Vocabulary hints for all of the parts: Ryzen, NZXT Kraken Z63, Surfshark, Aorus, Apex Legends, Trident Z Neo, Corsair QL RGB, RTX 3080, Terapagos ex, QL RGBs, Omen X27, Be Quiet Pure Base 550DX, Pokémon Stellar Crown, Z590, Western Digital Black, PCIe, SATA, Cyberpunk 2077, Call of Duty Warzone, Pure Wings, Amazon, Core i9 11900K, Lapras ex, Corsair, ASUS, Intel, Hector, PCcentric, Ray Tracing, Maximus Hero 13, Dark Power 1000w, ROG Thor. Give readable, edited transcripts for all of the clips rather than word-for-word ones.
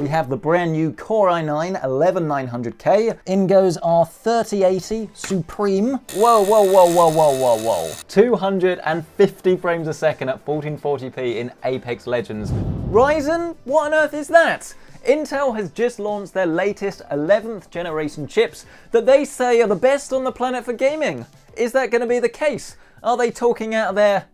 We have the brand new Core i9 11900K. In goes our 3080 Supreme. Whoa, whoa, whoa, whoa, whoa, whoa, whoa. 250 frames a second at 1440p in Apex Legends. Ryzen? What on earth is that? Intel has just launched their latest 11th generation chips that they say are the best on the planet for gaming. Is that going to be the case? Are they talking out of their...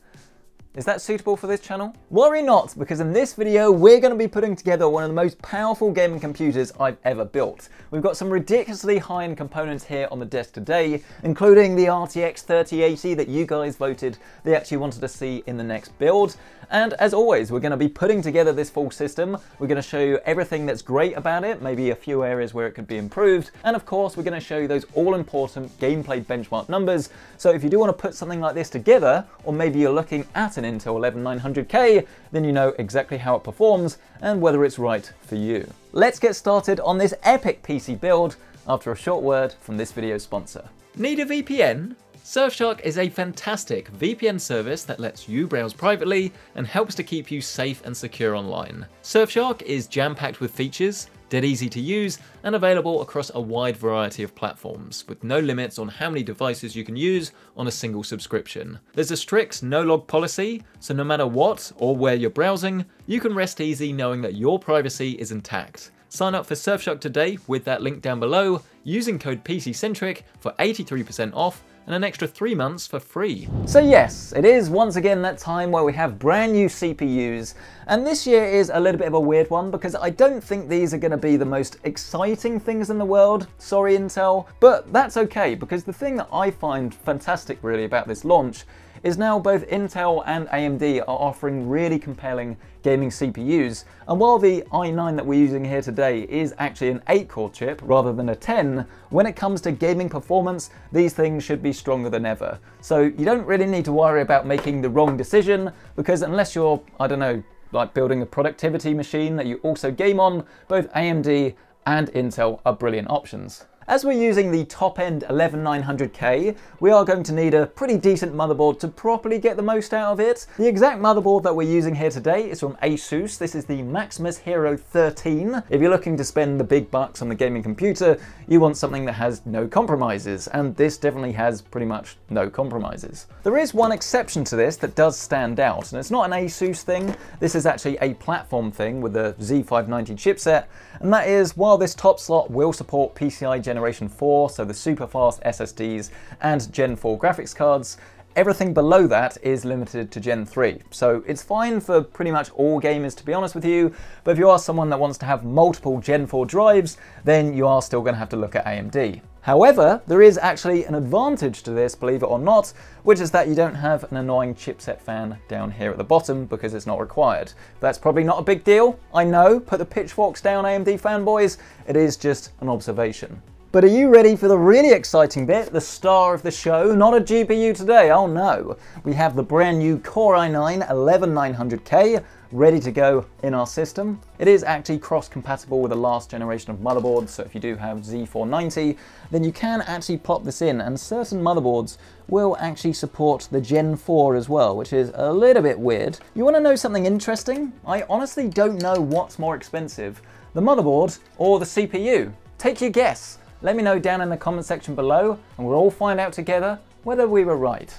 Is that suitable for this channel? Worry not, because in this video, we're going to be putting together one of the most powerful gaming computers I've ever built. We've got some ridiculously high-end components here on the desk today, including the RTX 3080 that you guys voted they actually wanted to see in the next build. And as always, we're going to be putting together this full system. We're going to show you everything that's great about it, maybe a few areas where it could be improved. And of course, we're going to show you those all-important gameplay benchmark numbers. So if you do want to put something like this together, or maybe you're looking at an Intel 11900K, then you know exactly how it performs and whether it's right for you. Let's get started on this epic PC build after a short word from this video's sponsor. Need a VPN? Surfshark is a fantastic VPN service that lets you browse privately and helps to keep you safe and secure online. Surfshark is jam-packed with features, dead easy to use, and available across a wide variety of platforms, with no limits on how many devices you can use on a single subscription. There's a strict no-log policy, so no matter what or where you're browsing, you can rest easy knowing that your privacy is intact. Sign up for Surfshark today with that link down below, using code PCcentric for 83% off, and an extra 3 months for free. So yes, it is once again that time where we have brand new CPUs, and this year is a little bit of a weird one because I don't think these are going to be the most exciting things in the world, sorry Intel, but that's okay because the thing that I find fantastic really about this launch is now both Intel and AMD are offering really compelling gaming CPUs, and while the i9 that we're using here today is actually an 8-core chip rather than a 10, when it comes to gaming performance, these things should be stronger than ever. So you don't really need to worry about making the wrong decision, because unless you're, I don't know, like building a productivity machine that you also game on, both AMD and Intel are brilliant options. As we're using the top-end 11900K, we are going to need a pretty decent motherboard to properly get the most out of it. The exact motherboard that we're using here today is from ASUS. This is the Maximus Hero 13. If you're looking to spend the big bucks on the gaming computer, you want something that has no compromises, and this definitely has pretty much no compromises. There is one exception to this that does stand out, and it's not an ASUS thing. This is actually a platform thing with the Z590 chipset, and that is, while this top slot will support PCIe Generation 4, so the super fast SSDs and Gen 4 graphics cards, everything below that is limited to Gen 3. So it's fine for pretty much all gamers, to be honest with you, but if you are someone that wants to have multiple Gen 4 drives, then you are still going to have to look at AMD. However, there is actually an advantage to this, believe it or not, which is that you don't have an annoying chipset fan down here at the bottom because it's not required. That's probably not a big deal, I know, put the pitchforks down AMD fanboys, it is just an observation. But are you ready for the really exciting bit, the star of the show? Not a GPU today, oh no. We have the brand new Core i9 11900K ready to go in our system. It is actually cross-compatible with the last generation of motherboards, so if you do have Z490, then you can actually pop this in, and certain motherboards will actually support the Gen 4 as well, which is a little bit weird. You want to know something interesting? I honestly don't know what's more expensive, the motherboard or the CPU. Take your guess. Let me know down in the comment section below, and we'll all find out together whether we were right.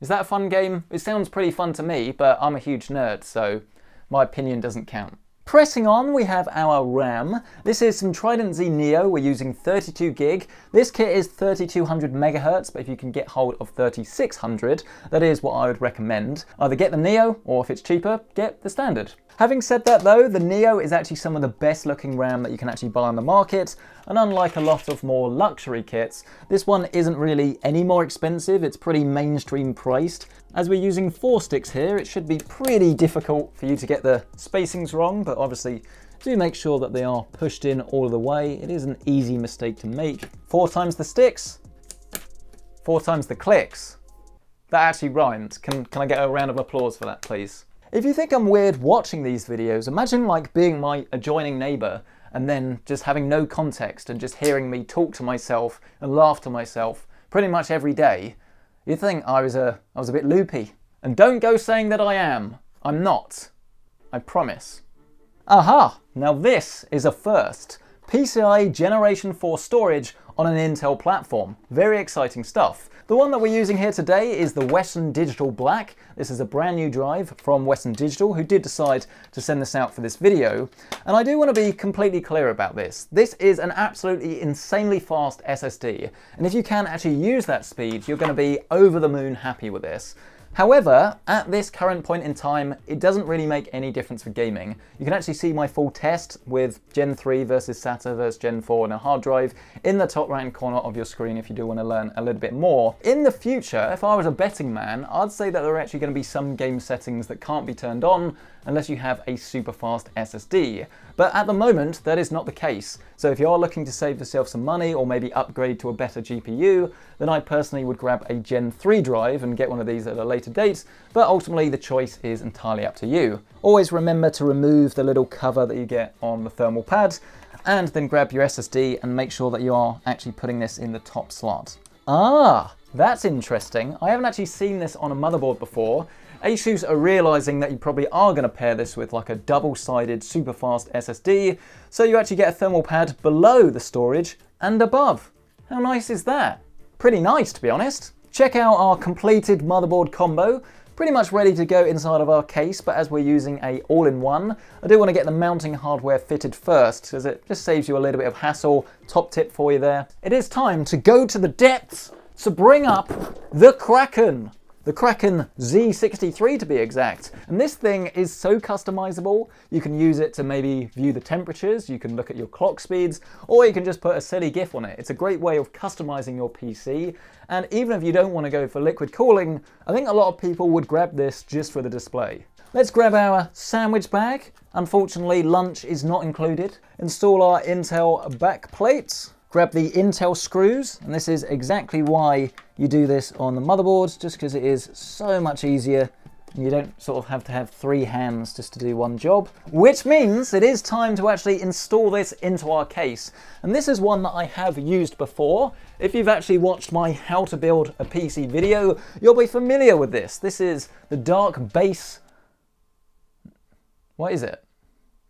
Is that a fun game? It sounds pretty fun to me, but I'm a huge nerd, so my opinion doesn't count. Pressing on, we have our RAM. This is some Trident Z Neo, we're using 32 gig. This kit is 3200 megahertz, but if you can get hold of 3600, that is what I would recommend. Either get the Neo, or if it's cheaper, get the standard. Having said that though, the Neo is actually some of the best looking RAM that you can actually buy on the market, and unlike a lot of more luxury kits, this one isn't really any more expensive, it's pretty mainstream priced. As we're using 4 sticks here, it should be pretty difficult for you to get the spacings wrong, but obviously do make sure that they are pushed in all the way. It is an easy mistake to make. 4 times the sticks, 4 times the clicks. That actually rhymed. Can I get a round of applause for that, please? If you think I'm weird watching these videos, imagine like being my adjoining neighbour and then just having no context and just hearing me talk to myself and laugh to myself pretty much every day. You'd think I was a bit loopy. And don't go saying that I am. I'm not. I promise. Aha! Now this is a first. PCIe Generation 4 storage on an Intel platform. Very exciting stuff. The one that we're using here today is the Western Digital Black. This is a brand new drive from Western Digital, who did decide to send this out for this video. And I do want to be completely clear about this. This is an absolutely insanely fast SSD. And if you can actually use that speed, you're going to be over the moon happy with this. However, at this current point in time, it doesn't really make any difference for gaming. You can actually see my full test with Gen 3 versus SATA versus Gen 4 and a hard drive in the top right corner of your screen if you do want to learn a little bit more. In the future, if I was a betting man, I'd say that there are actually going to be some game settings that can't be turned on unless you have a super fast SSD. But at the moment, that is not the case. So if you are looking to save yourself some money or maybe upgrade to a better GPU, then I personally would grab a Gen 3 drive and get one of these at a later date, but ultimately the choice is entirely up to you. Always remember to remove the little cover that you get on the thermal pad, and then grab your SSD and make sure that you are actually putting this in the top slot. Ah, that's interesting. I haven't actually seen this on a motherboard before. ASUS are realizing that you probably are going to pair this with like a double-sided super fast SSD, so you actually get a thermal pad below the storage and above. How nice is that? Pretty nice, to be honest. Check out our completed motherboard combo, pretty much ready to go inside of our case, but as we're using a all-in-one, I do want to get the mounting hardware fitted first, as it just saves you a little bit of hassle. Top tip for you there. It is time to go to the depths to bring up the Kraken. The Kraken Z63 to be exact. And this thing is so customizable. You can use it to maybe view the temperatures, you can look at your clock speeds, or you can just put a silly GIF on it. It's a great way of customizing your PC. And even if you don't want to go for liquid cooling, I think a lot of people would grab this just for the display. Let's grab our sandwich bag. Unfortunately, lunch is not included. Install our Intel back plates. Grab the Intel screws, and this is exactly why you do this on the motherboards, just because it is so much easier and you don't sort of have to have three hands just to do one job. Which means it is time to actually install this into our case. And this is one that I have used before. If you've actually watched my How to Build a PC video, you'll be familiar with this. This is the Dark Base... What is it?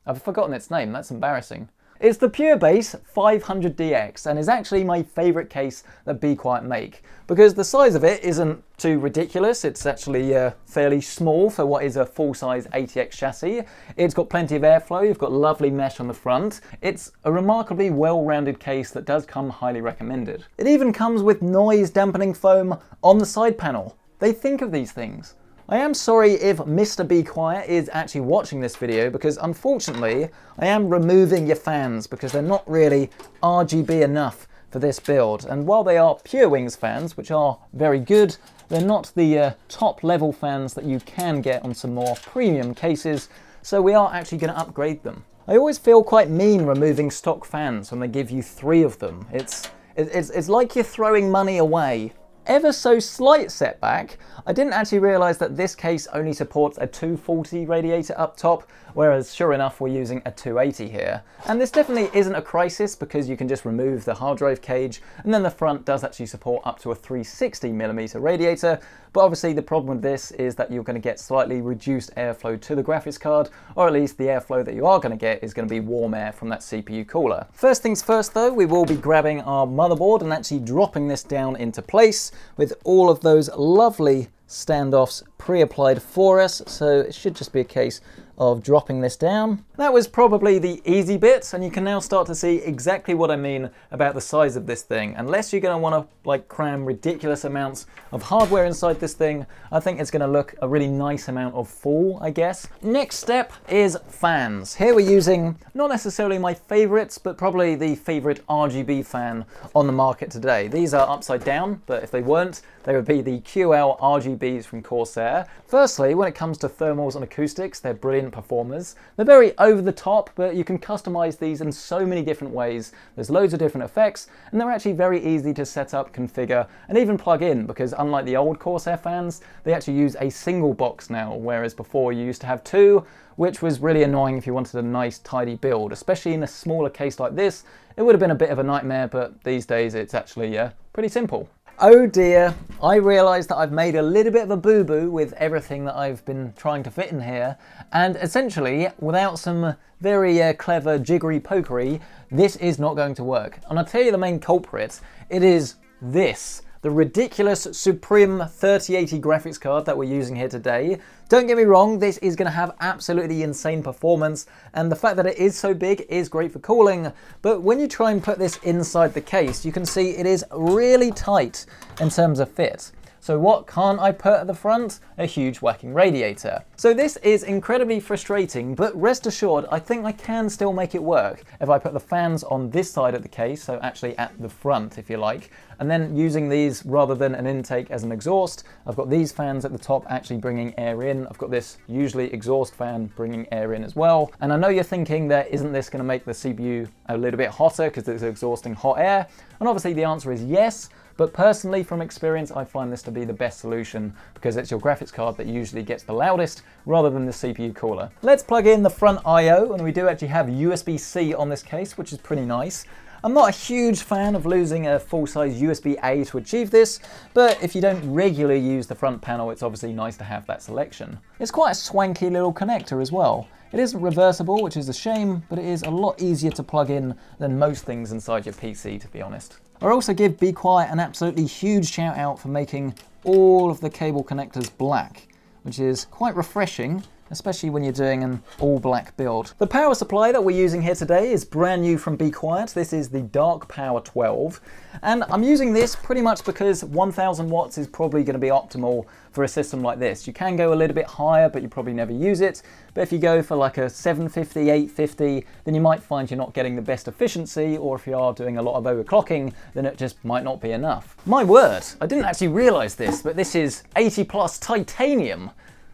I've forgotten its name, that's embarrassing. It's the Pure Base 550DX, and is actually my favourite case that Be Quiet make, because the size of it isn't too ridiculous. It's actually fairly small for what is a full-size ATX chassis. It's got plenty of airflow, you've got lovely mesh on the front. It's a remarkably well-rounded case that does come highly recommended. It even comes with noise-dampening foam on the side panel. They think of these things. I am sorry if Mr. Be Quiet is actually watching this video, because unfortunately I am removing your fans because they're not really RGB enough for this build. And while they are Pure Wings fans, which are very good, they're not the top level fans that you can get on some more premium cases, so we are actually going to upgrade them. I always feel quite mean removing stock fans when they give you three of them. It's like you're throwing money away. Ever so slight setback, I didn't actually realise that this case only supports a 240 radiator up top, whereas sure enough we're using a 280 here. And this definitely isn't a crisis, because you can just remove the hard drive cage, and then the front does actually support up to a 360mm radiator, but obviously the problem with this is that you're going to get slightly reduced airflow to the graphics card, or at least the airflow that you are going to get is going to be warm air from that CPU cooler. First things first though, we will be grabbing our motherboard and actually dropping this down into place, with all of those lovely standoffs pre-applied for us, so it should just be a case of dropping this down. That was probably the easy bit, and you can now start to see exactly what I mean about the size of this thing. Unless you're going to want to like cram ridiculous amounts of hardware inside this thing, I think it's going to look a really nice amount of full, I guess. Next step is fans. Here we're using not necessarily my favourites, but probably the favourite RGB fan on the market today. These are upside down, but if they weren't, they would be the QL RGBs from Corsair. Firstly, when it comes to thermals and acoustics, they're brilliant performers. They're very over the top, but you can customize these in so many different ways. There's loads of different effects, and they're actually very easy to set up, configure, and even plug in, because unlike the old Corsair fans, they actually use a single box now, whereas before you used to have two, which was really annoying if you wanted a nice, tidy build. Especially in a smaller case like this, it would have been a bit of a nightmare, but these days it's actually pretty simple. Oh dear, I realized that I've made a little bit of a boo-boo with everything that I've been trying to fit in here, and essentially, without some very clever jiggery-pokery, this is not going to work. And I'll tell you the main culprit, it is this. The ridiculous Supreme 3080 graphics card that we're using here today. Don't get me wrong, this is going to have absolutely insane performance, and the fact that it is so big is great for cooling, but when you try and put this inside the case, you can see it is really tight in terms of fit. So what can't I put at the front? A huge whacking radiator. So this is incredibly frustrating, but rest assured, I think I can still make it work if I put the fans on this side of the case, so actually at the front, if you like, and then using these rather than an intake as an exhaust. I've got these fans at the top actually bringing air in. I've got this usually exhaust fan bringing air in as well. And I know you're thinking that isn't this going to make the CPU a little bit hotter because it's exhausting hot air? And obviously the answer is yes. But personally, from experience, I find this to be the best solution because it's your graphics card that usually gets the loudest rather than the CPU cooler. Let's plug in the front I/O, and we do actually have USB-C on this case, which is pretty nice. I'm not a huge fan of losing a full-size USB-A to achieve this, but if you don't regularly use the front panel, it's obviously nice to have that selection. It's quite a swanky little connector as well. It isn't reversible, which is a shame, but it is a lot easier to plug in than most things inside your PC, to be honest. I'll also give Be Quiet an absolutely huge shout out for making all of the cable connectors black, which is quite refreshing, especially when you're doing an all black build. The power supply that we're using here today is brand new from Be Quiet. This is the Dark Power 12, and I'm using this pretty much because 1000 watts is probably going to be optimal for a system like this. You can go a little bit higher, but you probably never use it. But if you go for like a 750, 850, then you might find you're not getting the best efficiency, or if you are doing a lot of overclocking, then it just might not be enough. My word, I didn't actually realize this, but this is 80 plus titanium.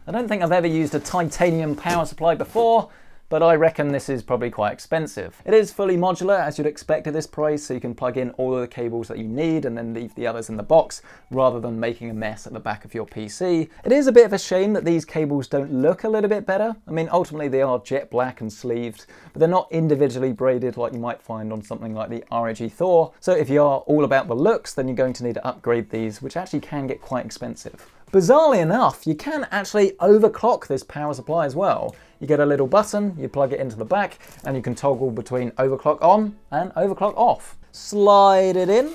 I don't think I've ever used a titanium power supply before, but I reckon this is probably quite expensive. It is fully modular, as you'd expect at this price, so you can plug in all of the cables that you need and then leave the others in the box, rather than making a mess at the back of your PC. It is a bit of a shame that these cables don't look a little bit better. I mean, ultimately they are jet black and sleeved, but they're not individually braided like you might find on something like the ROG Thor. So if you are all about the looks, then you're going to need to upgrade these, which actually can get quite expensive. Bizarrely enough, you can actually overclock this power supply as well. You get a little button, you plug it into the back, and you can toggle between overclock on and overclock off. Slide it in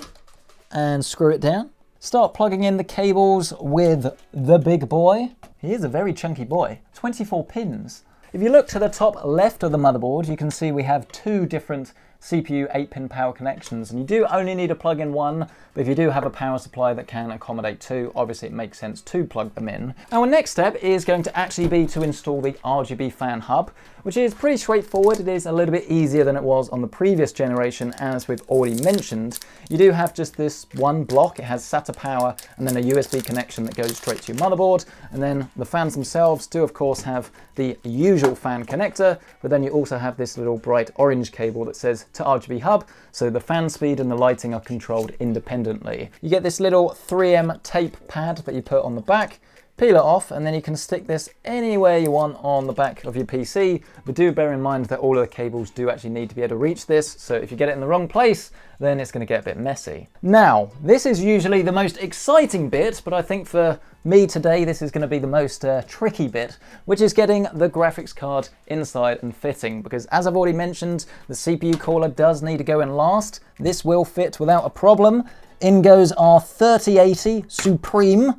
and screw it down. Start plugging in the cables with the big boy. He is a very chunky boy, 24 pins. If you look to the top left of the motherboard, you can see we have two different CPU 8-pin power connections, and you do only need to plug in one, but if you do have a power supply that can accommodate two, obviously it makes sense to plug them in. Our next step is going to actually be to install the RGB fan hub, which is pretty straightforward. It is a little bit easier than it was on the previous generation, as we've already mentioned. You do have just this one block. It has SATA power and then a USB connection that goes straight to your motherboard, and then the fans themselves do of course have the usual fan connector, but then you also have this little bright orange cable that says to RGB hub, so the fan speed and the lighting are controlled independently. You get this little 3M tape pad that you put on the back, peel it off, and then you can stick this anywhere you want on the back of your PC, but do bear in mind that all of the cables do actually need to be able to reach this, so if you get it in the wrong place, then it's going to get a bit messy. Now, this is usually the most exciting bit, but I think for me today, this is going to be the most tricky bit, which is getting the graphics card inside and fitting, because as I've already mentioned, the CPU cooler does need to go in last. This will fit without a problem. In goes our 3080 Supreme.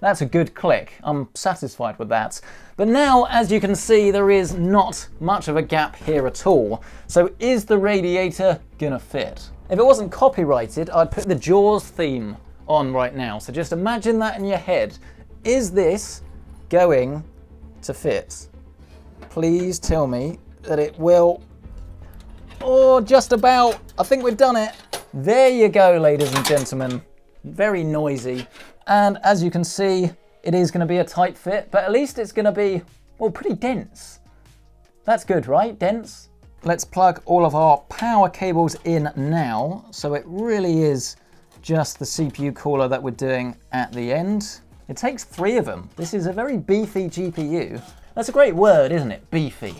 That's a good click. I'm satisfied with that. But now, as you can see, there is not much of a gap here at all. So is the radiator gonna fit? If it wasn't copyrighted, I'd put the Jaws theme on right now. So just imagine that in your head. Is this going to fit? Please tell me that it will. Oh, just about. I think we've done it. There you go, ladies and gentlemen. Very noisy. And as you can see, it is going to be a tight fit, but at least it's going to be, well, pretty dense. That's good, right? Dense. Let's plug all of our power cables in now. So it really is just the CPU cooler that we're doing at the end. It takes three of them. This is a very beefy GPU. That's a great word, isn't it? Beefy.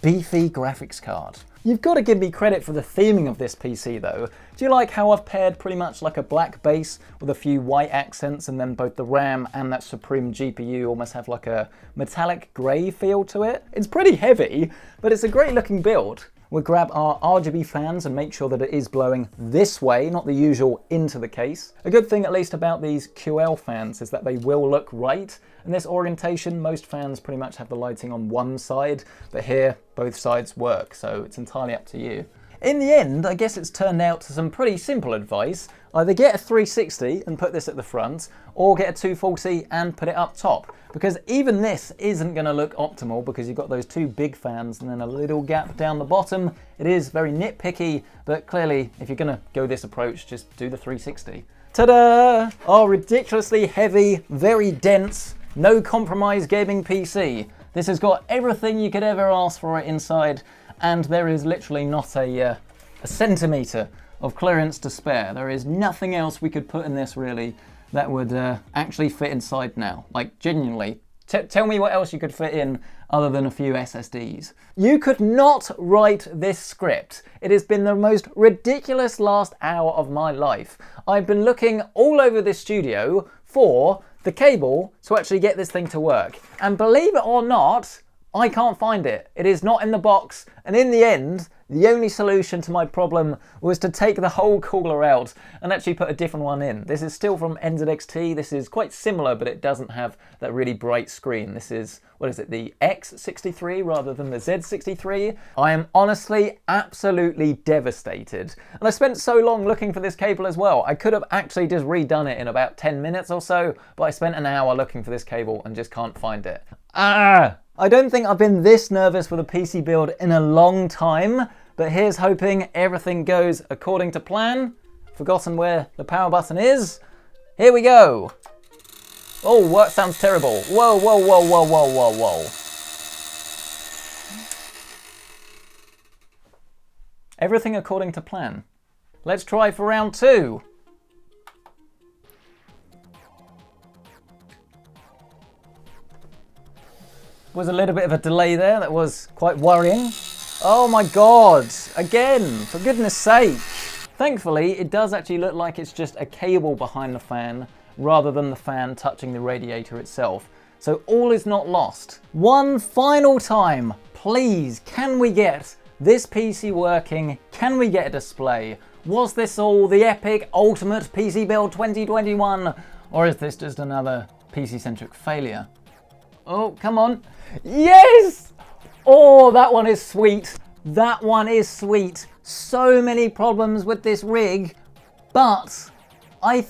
Beefy graphics card. You've got to give me credit for the theming of this PC though. Do you like how I've paired pretty much like a black base with a few white accents, and then both the RAM and that Supreme GPU almost have like a metallic grey feel to it? It's pretty heavy, but it's a great looking build. We'll grab our RGB fans and make sure that it is blowing this way, not the usual into the case. A good thing at least about these QL fans is that they will look right. In this orientation, most fans pretty much have the lighting on one side, but here both sides work, so it's entirely up to you. In the end, I guess it's turned out to some pretty simple advice. Either get a 360 and put this at the front, or get a 240 and put it up top, because even this isn't going to look optimal because you've got those two big fans and then a little gap down the bottom. It is very nitpicky, but clearly if you're going to go this approach, just do the 360. Ta-da! Our ridiculously heavy, very dense, no compromise gaming PC. This has got everything you could ever ask for it inside, and there is literally not a centimetre of clearance to spare. There is nothing else we could put in this really that would actually fit inside now. Like, genuinely, tell me what else you could fit in other than a few SSDs. You could not write this script. It has been the most ridiculous last hour of my life. I've been looking all over this studio for the cable to actually get this thing to work. And believe it or not, I can't find it. It is not in the box, and in the end, the only solution to my problem was to take the whole cooler out and actually put a different one in. This is still from NZXT. This is quite similar, but it doesn't have that really bright screen. This is, what is it, the X63 rather than the Z63? I am honestly absolutely devastated. And I spent so long looking for this cable as well. I could have actually just redone it in about 10 minutes or so, but I spent an hour looking for this cable and just can't find it. Ah! I don't think I've been this nervous with a PC build in a long time, but here's hoping everything goes according to plan. Forgotten where the power button is. Here we go. Oh, work sounds terrible. Whoa, whoa, whoa, whoa, whoa, whoa, whoa. Everything according to plan. Let's try for round two. Was a little bit of a delay there, that was quite worrying. Oh my god, again, for goodness sake. Thankfully, it does actually look like it's just a cable behind the fan rather than the fan touching the radiator itself. So all is not lost. One final time, please, can we get this PC working? Can we get a display? Was this all the epic ultimate PC build 2021? Or is this just another PC-centric failure? Oh, come on. Yes! Oh, that one is sweet. That one is sweet. So many problems with this rig, but I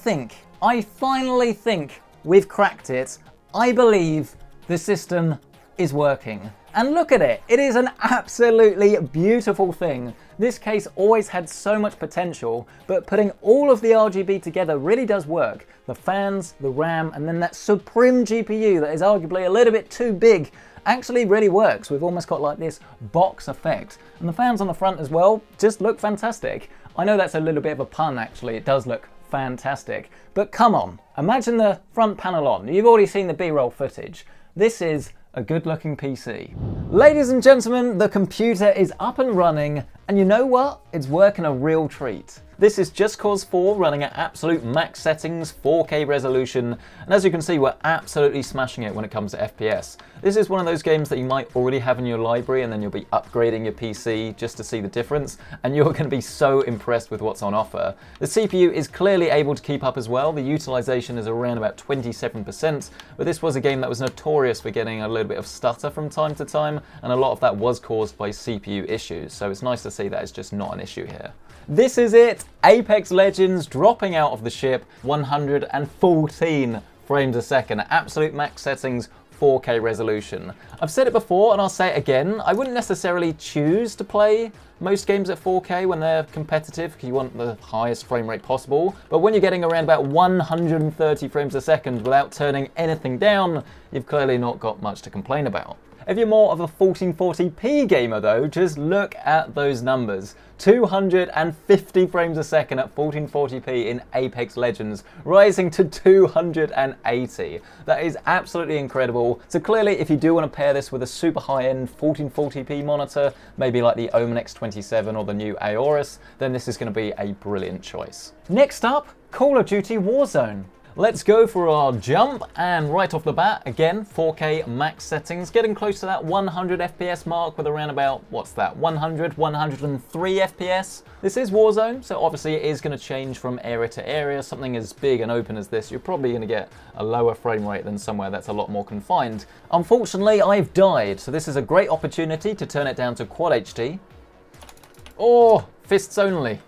finally think we've cracked it. I believe the system is working. And look at it, it is an absolutely beautiful thing. This case always had so much potential, but putting all of the RGB together really does work. The fans, the RAM, and then that Supreme GPU that is arguably a little bit too big actually really works. We've almost got like this box effect. And the fans on the front as well just look fantastic. I know that's a little bit of a pun actually, it does look fantastic. But come on, imagine the front panel on. You've already seen the B-roll footage. This is a good looking PC. Ladies and gentlemen, the computer is up and running, and you know what? It's working a real treat. This is Just Cause 4 running at absolute max settings, 4K resolution, and as you can see, we're absolutely smashing it when it comes to FPS. This is one of those games that you might already have in your library, and then you'll be upgrading your PC just to see the difference, and you're gonna be so impressed with what's on offer. The CPU is clearly able to keep up as well. The utilization is around about 27%, but this was a game that was notorious for getting a little bit of stutter from time to time, and a lot of that was caused by CPU issues, so it's nice to see that it's just not an issue here. This is it, Apex Legends dropping out of the ship, 114 frames a second, absolute max settings, 4K resolution. I've said it before and I'll say it again, I wouldn't necessarily choose to play most games at 4K when they're competitive because you want the highest frame rate possible, but when you're getting around about 130 frames a second without turning anything down, you've clearly not got much to complain about. If you're more of a 1440p gamer though, just look at those numbers. 250 frames a second at 1440p in Apex Legends, rising to 280. That is absolutely incredible. So clearly, if you do want to pair this with a super high-end 1440p monitor, maybe like the Omen X27 or the new Aorus, then this is going to be a brilliant choice. Next up, Call of Duty Warzone. Let's go for our jump, and right off the bat, again, 4K max settings, getting close to that 100 FPS mark with around about, what's that, 100, 103 FPS. This is Warzone, so obviously it is going to change from area to area. Something as big and open as this, you're probably going to get a lower frame rate than somewhere that's a lot more confined. Unfortunately, I've died, so this is a great opportunity to turn it down to Quad HD. Or fists only.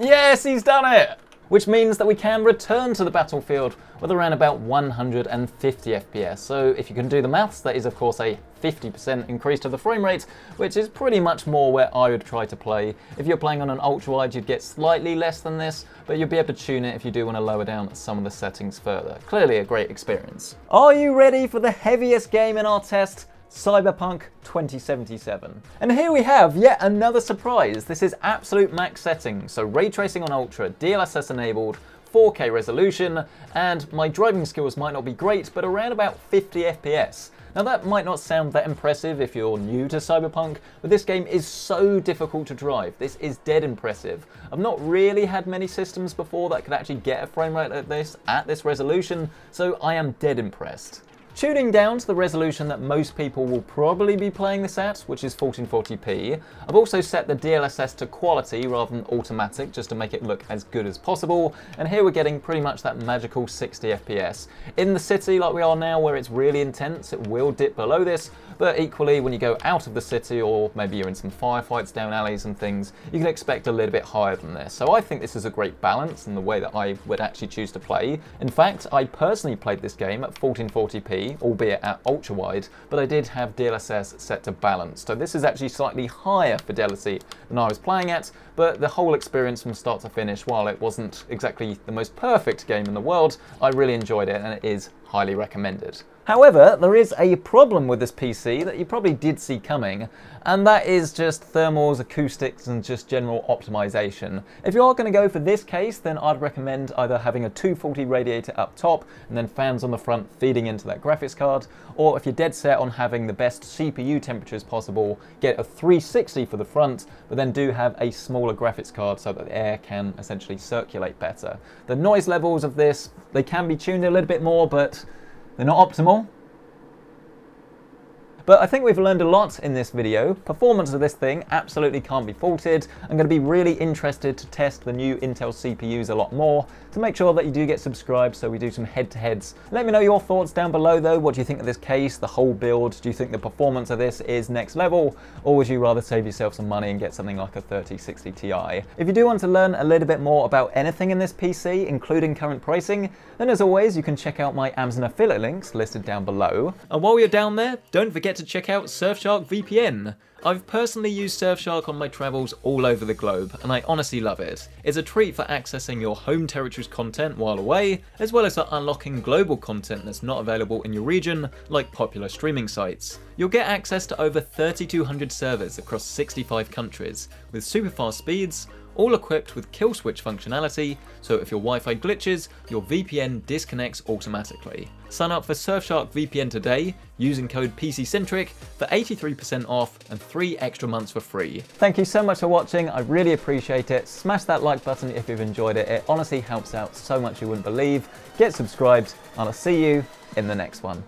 Yes, he's done it! Which means that we can return to the battlefield with around about 150 FPS. So if you can do the maths, that is of course a 50% increase to the frame rate, which is pretty much more where I would try to play. If you're playing on an ultra wide, you'd get slightly less than this, but you'll be able to tune it if you do want to lower down some of the settings further. Clearly a great experience. Are you ready for the heaviest game in our test? Cyberpunk 2077. And here we have yet another surprise. This is absolute max settings, so ray tracing on ultra, DLSS enabled, 4K resolution, and my driving skills might not be great, but around about 50 FPS. Now that might not sound that impressive if you're new to Cyberpunk, but this game is so difficult to drive. This is dead impressive. I've not really had many systems before that could actually get a frame rate like this at this resolution, so I am dead impressed. Tuning down to the resolution that most people will probably be playing this at, which is 1440p. I've also set the DLSS to quality rather than automatic, just to make it look as good as possible. And here we're getting pretty much that magical 60 FPS. In the city like we are now, where it's really intense, it will dip below this, but equally when you go out of the city, or maybe you're in some firefights down alleys and things, you can expect a little bit higher than this. So I think this is a great balance in the way that I would actually choose to play. In fact, I personally played this game at 1440p, albeit at ultra wide, but I did have DLSS set to balance. So this is actually slightly higher fidelity than I was playing at, but the whole experience from start to finish, while it wasn't exactly the most perfect game in the world, I really enjoyed it, and it is highly recommended. However, there is a problem with this PC that you probably did see coming, and that is just thermals, acoustics, and just general optimization. If you are going to go for this case, then I'd recommend either having a 240 radiator up top and then fans on the front feeding into that graphics card, or if you're dead set on having the best CPU temperatures possible, get a 360 for the front, but then do have a smaller graphics card so that the air can essentially circulate better. The noise levels of this, they can be tuned a little bit more, but they're not optimal. But I think we've learned a lot in this video. Performance of this thing absolutely can't be faulted. I'm going to be really interested to test the new Intel CPUs a lot more, so make sure that you do get subscribed so we do some head-to-heads. Let me know your thoughts down below though. What do you think of this case, the whole build? Do you think the performance of this is next level? Or would you rather save yourself some money and get something like a 3060 Ti? If you do want to learn a little bit more about anything in this PC, including current pricing, then as always, you can check out my Amazon affiliate links listed down below. And while you're down there, don't forget to check out Surfshark VPN. I've personally used Surfshark on my travels all over the globe, and I honestly love it. It's a treat for accessing your home territory's content while away, as well as for unlocking global content that's not available in your region, like popular streaming sites. You'll get access to over 3,200 servers across 65 countries, with super fast speeds, all equipped with kill switch functionality, so if your Wi-Fi glitches, your VPN disconnects automatically. Sign up for Surfshark VPN today using code PCcentric for 83% off and 3 extra months for free. Thank you so much for watching, I really appreciate it. Smash that like button if you've enjoyed it, it honestly helps out so much you wouldn't believe. Get subscribed, and I'll see you in the next one.